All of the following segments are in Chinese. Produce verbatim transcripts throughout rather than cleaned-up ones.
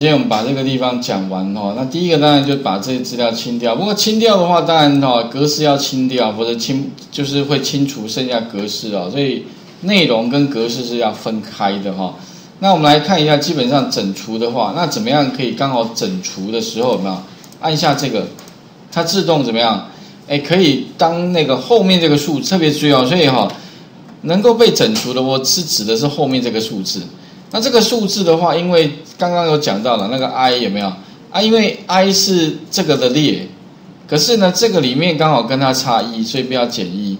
今天我们把这个地方讲完哈，那第一个当然就把这些资料清掉。不过清掉的话，当然哈格式要清掉，或者清就是会清除剩下格式啊，所以内容跟格式是要分开的哈。那我们来看一下，基本上整除的话，那怎么样可以刚好整除的时候有没有按下这个，它自动怎么样？哎，可以当那个后面这个数特别重要，所以哈能够被整除的，我是指的是后面这个数字。 那这个数字的话，因为刚刚有讲到了那个 i 有没有啊？因为 i 是这个的列，可是呢，这个里面刚好跟它差一，所以不要减一。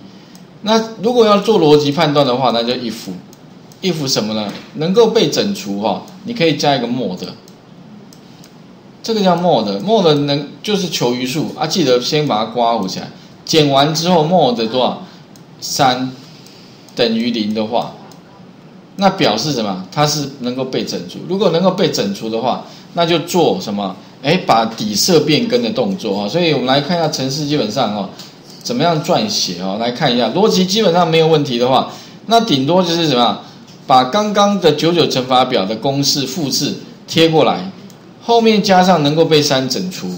那如果要做逻辑判断的话，那就 if，if if 什么呢？能够被整除哈、哦，你可以加一个 mod， 这个叫 mod，mod 能就是求余数啊，记得先把它刮糊起来，减完之后 mod 多少？ 三等于零的话。 那表示什么？它是能够被整除。如果能够被整除的话，那就做什么？哎，把底色变更的动作啊。所以我们来看一下程式基本上哦，怎么样撰写哦？来看一下逻辑基本上没有问题的话，那顶多就是什么？把刚刚的九九乘法表的公式复制贴过来，后面加上能够被三整除。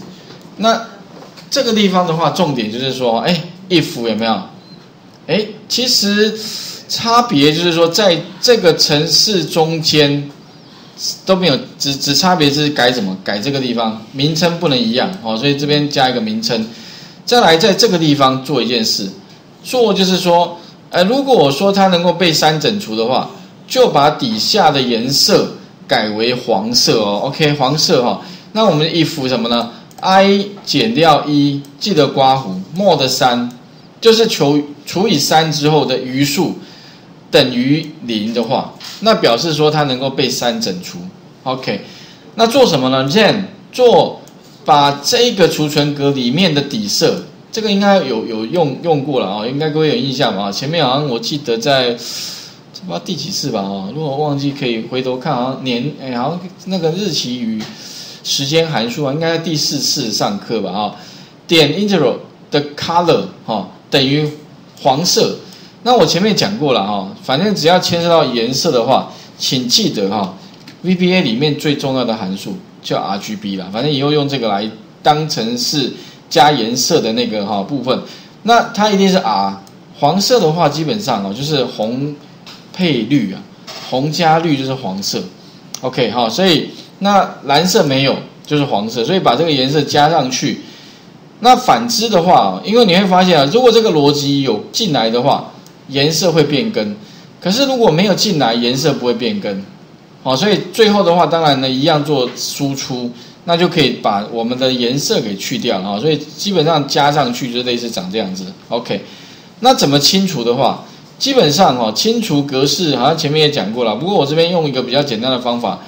那这个地方的话，重点就是说，哎 ，if 有没有？哎，其实。 差别就是说，在这个程式中间都没有，只只差别是改什么？改这个地方名称不能一样哦，所以这边加一个名称。再来，在这个地方做一件事，做就是说，呃，如果我说它能够被三整除的话，就把底下的颜色改为黄色哦。OK， 黄色哈、哦。那我们 if 什么呢 ？i 减掉一，记得刮胡 mod 三，就是求除以三之后的余数。 等于零的话，那表示说它能够被三整除。OK， 那做什么呢？现在做把这个储存格里面的底色，这个应该有有用用过了啊、哦，应该各位有印象吧？前面好像我记得在这不知道第几次吧哦，如果忘记可以回头看，好像年哎好像那个日期与时间函数啊，应该在第四次上课吧啊、哦。点 integral 的 color 哦，等于黄色。 那我前面讲过了哈，反正只要牵涉到颜色的话，请记得哈 ，V B A 里面最重要的函数叫 R G B 啦，反正以后用这个来当成是加颜色的那个哈部分。那它一定是 R， 黄色的话基本上哦就是红配绿啊，红加绿就是黄色。OK 哈，所以那蓝色没有就是黄色，所以把这个颜色加上去。那反之的话，因为你会发现啊，如果这个逻辑有进来的话。 颜色会变更，可是如果没有进来，颜色不会变更，好、哦，所以最后的话，当然呢，一样做输出，那就可以把我们的颜色给去掉啊、哦，所以基本上加上去就类似长这样子。OK， 那怎么清除的话，基本上哦，清除格式好像前面也讲过了，不过我这边用一个比较简单的方法，